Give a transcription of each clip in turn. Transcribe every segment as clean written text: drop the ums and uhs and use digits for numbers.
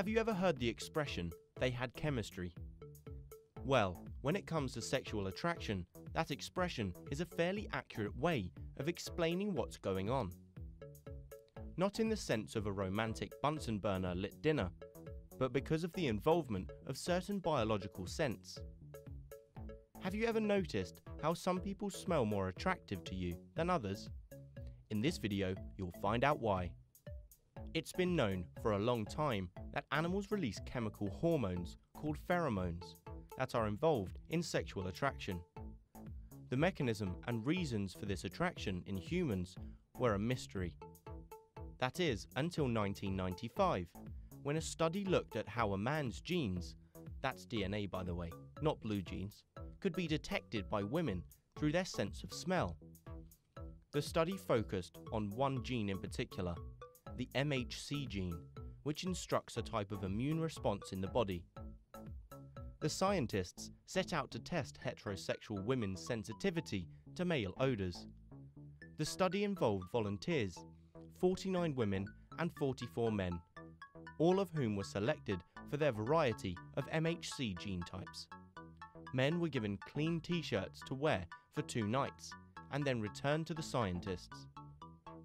Have you ever heard the expression, they had chemistry? Well, when it comes to sexual attraction, that expression is a fairly accurate way of explaining what's going on. Not in the sense of a romantic Bunsen burner lit dinner, but because of the involvement of certain biological scents. Have you ever noticed how some people smell more attractive to you than others? In this video, you'll find out why. It's been known for a long time that animals release chemical hormones called pheromones that are involved in sexual attraction. The mechanism and reasons for this attraction in humans were a mystery. That is, until 1995, when a study looked at how a man's genes, that's DNA by the way, not blue jeans, could be detected by women through their sense of smell. The study focused on one gene in particular, the MHC gene, which instructs a type of immune response in the body. The scientists set out to test heterosexual women's sensitivity to male odors. The study involved volunteers, 49 women and 44 men, all of whom were selected for their variety of MHC gene types. Men were given clean t-shirts to wear for 2 nights and then returned to the scientists.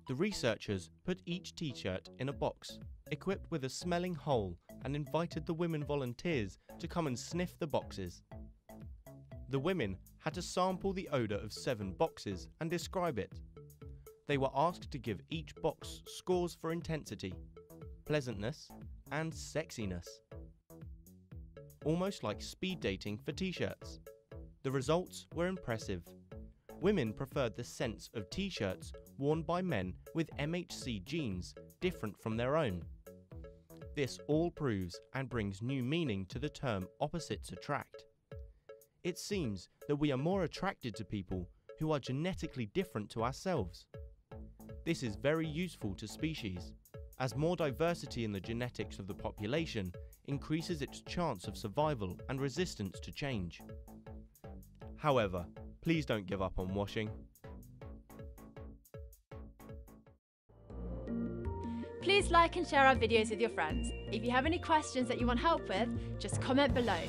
The researchers put each t-shirt in a box, equipped with a smelling hole, and invited the women volunteers to come and sniff the boxes. The women had to sample the odour of 7 boxes and describe it. They were asked to give each box scores for intensity, pleasantness, and sexiness. Almost like speed dating for t-shirts. The results were impressive. Women preferred the scents of t-shirts worn by men with MHC genes different from their own. This all proves and brings new meaning to the term opposites attract. It seems that we are more attracted to people who are genetically different to ourselves. This is very useful to species, as more diversity in the genetics of the population increases its chance of survival and resistance to change. However, please don't give up on washing. Please like and share our videos with your friends. If you have any questions that you want help with, just comment below.